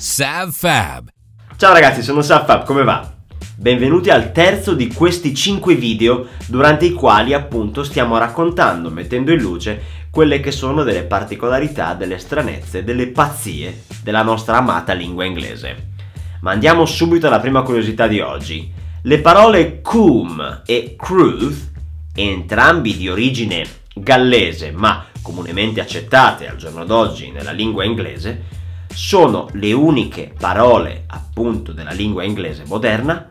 Sav Fab. Ciao ragazzi, sono Sav Fab, come va? Benvenuti al terzo di questi 5 video durante i quali appunto stiamo raccontando, mettendo in luce quelle che sono delle particolarità, delle stranezze, delle pazzie della nostra amata lingua inglese. Ma andiamo subito alla prima curiosità di oggi. Le parole cum e cruth, entrambi di origine gallese ma comunemente accettate al giorno d'oggi nella lingua inglese, sono le uniche parole appunto della lingua inglese moderna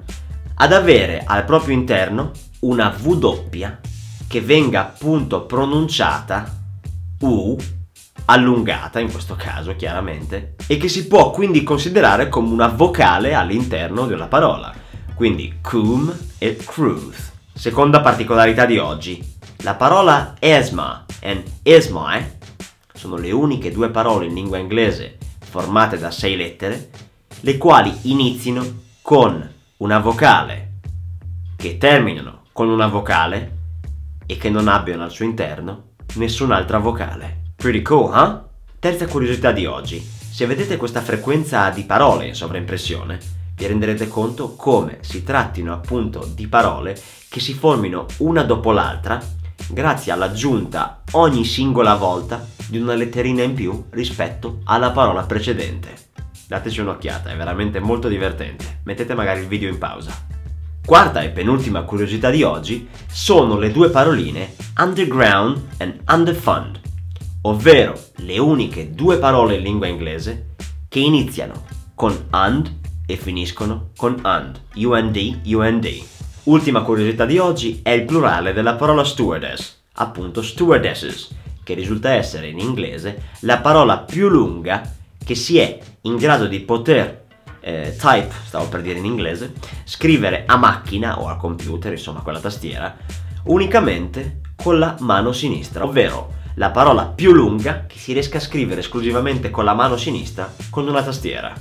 ad avere al proprio interno una V doppia che venga appunto pronunciata U allungata, in questo caso chiaramente, e che si può quindi considerare come una vocale all'interno della parola, quindi cum e cruth. Seconda particolarità di oggi, la parola esma e esmae sono le uniche due parole in lingua inglese formate da 6 lettere, le quali iniziano con una vocale, che terminano con una vocale e che non abbiano al suo interno nessun'altra vocale. Pretty cool, huh? Terza curiosità di oggi. Se vedete questa frequenza di parole in sovraimpressione, vi renderete conto come si trattino appunto di parole che si formino una dopo l'altra grazie all'aggiunta ogni singola volta di una letterina in più rispetto alla parola precedente. Dateci un'occhiata, è veramente molto divertente. Mettete magari il video in pausa. Quarta e penultima curiosità di oggi sono le due paroline underground e underfund, ovvero le uniche due parole in lingua inglese che iniziano con and e finiscono con und, UND, UND. Ultima curiosità di oggi è il plurale della parola stewardess, appunto stewardesses, che risulta essere in inglese la parola più lunga che si è in grado di poter type, stavo per dire in inglese, scrivere a macchina o al computer, insomma con la tastiera, unicamente con la mano sinistra, ovvero la parola più lunga che si riesca a scrivere esclusivamente con la mano sinistra con una tastiera.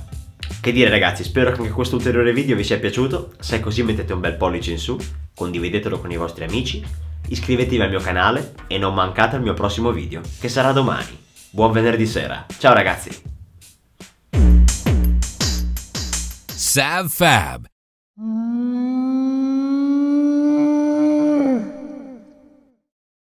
Che dire ragazzi, spero che anche questo ulteriore video vi sia piaciuto, se è così mettete un bel pollice in su, condividetelo con i vostri amici, iscrivetevi al mio canale e non mancate al mio prossimo video che sarà domani. Buon venerdì sera, ciao ragazzi! Sav Fab.